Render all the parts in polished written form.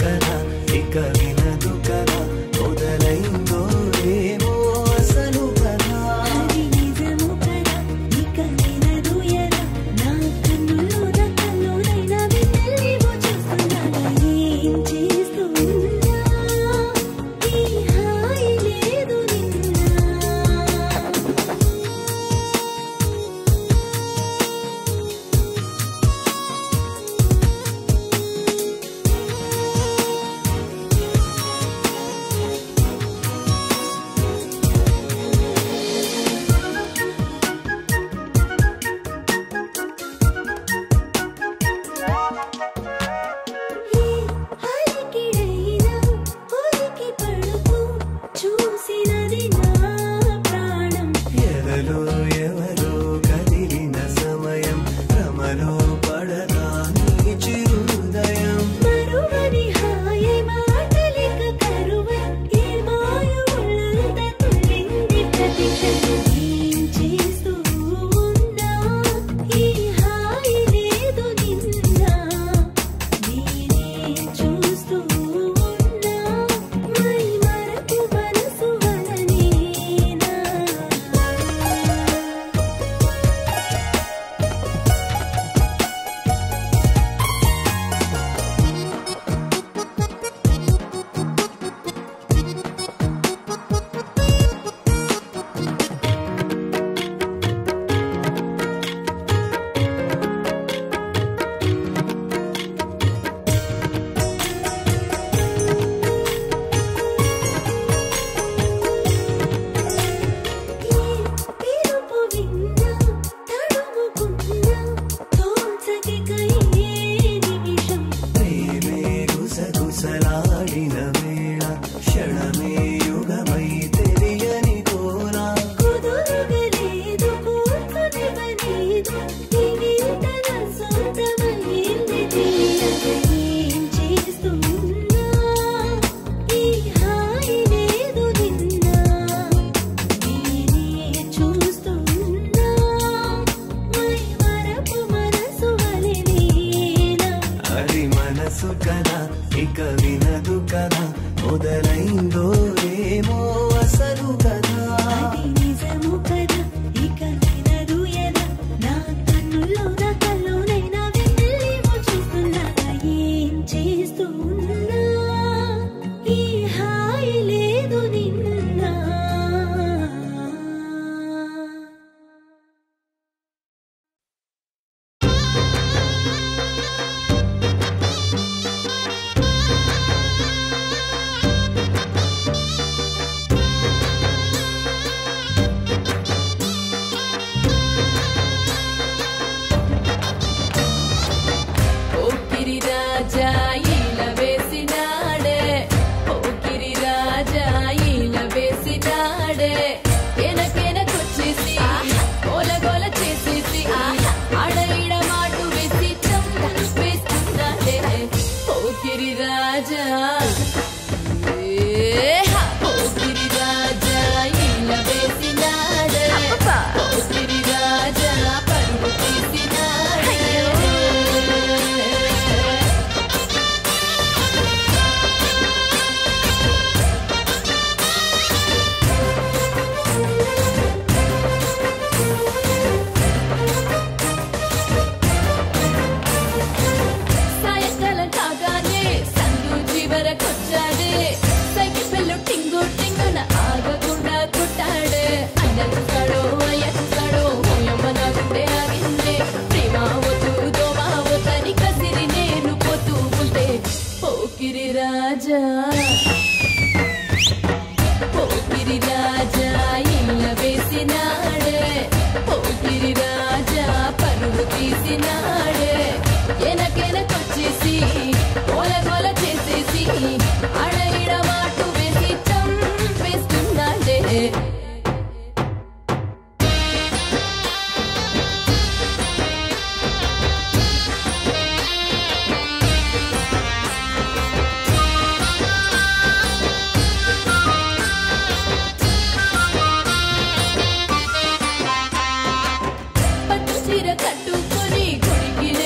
ಕರ ಇಕ ವಿನದು ಕರ ಮೊದಲೈಂದೋ ಏನೋ ಅಸಲು ಕರ ನಿಜಮು ಕರ ಇಕ ವಿನದು ಎರ ನಾ ಕನ್ನುಲು ದಕ್ಕನು ನೈನ ಬಿನ್ನಲ್ಲಿ ಬೊಚುಸ್ತುಂದಾ ಏಂ చేస్తున్నా ಈ ಹಾಯಿ లేదు నిన్న Katukkoni kodiki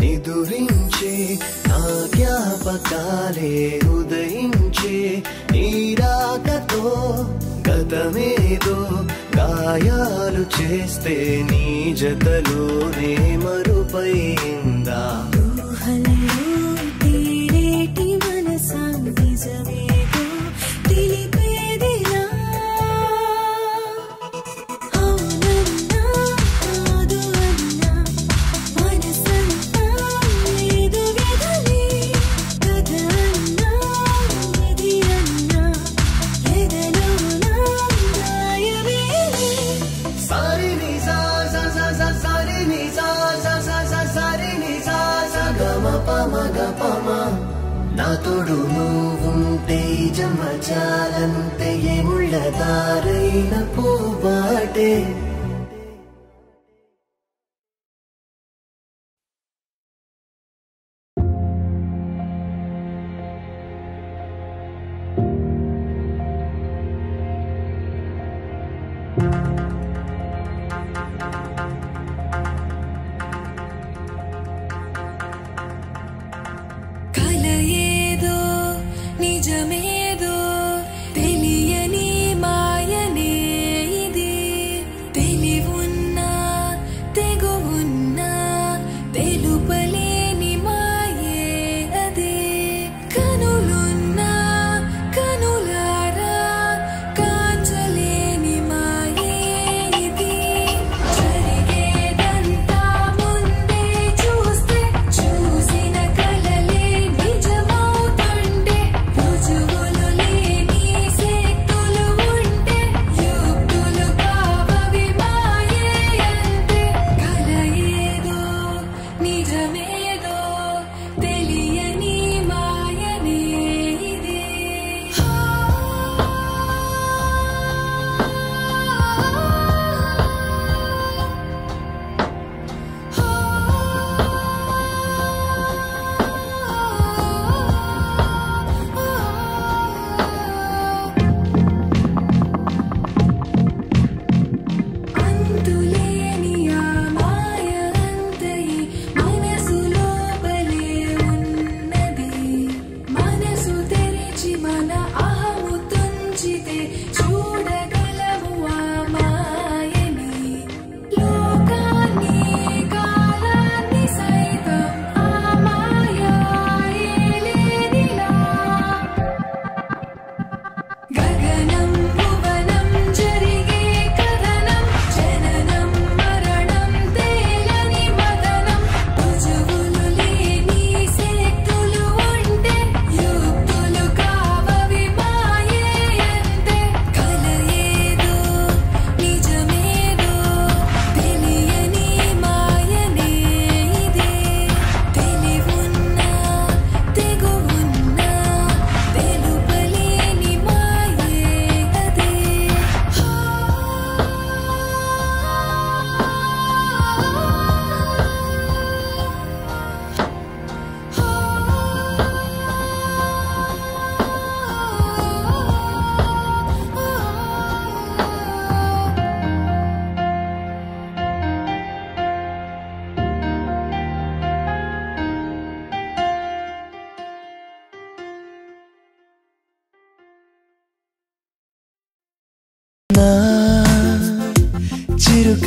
నిదురించే నా జ్ఞాపకాలే ఉదయించే నీరాకతో గతమేదో గాయాలు చేస్తే నీ జతలోనే మరుపైందా నాతోడు నువ్వుంటే జమచాలంతే ఏముళ్ళ దారైన పూబాటే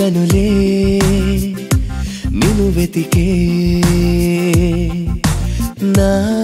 కనులే నిను వెతికే నా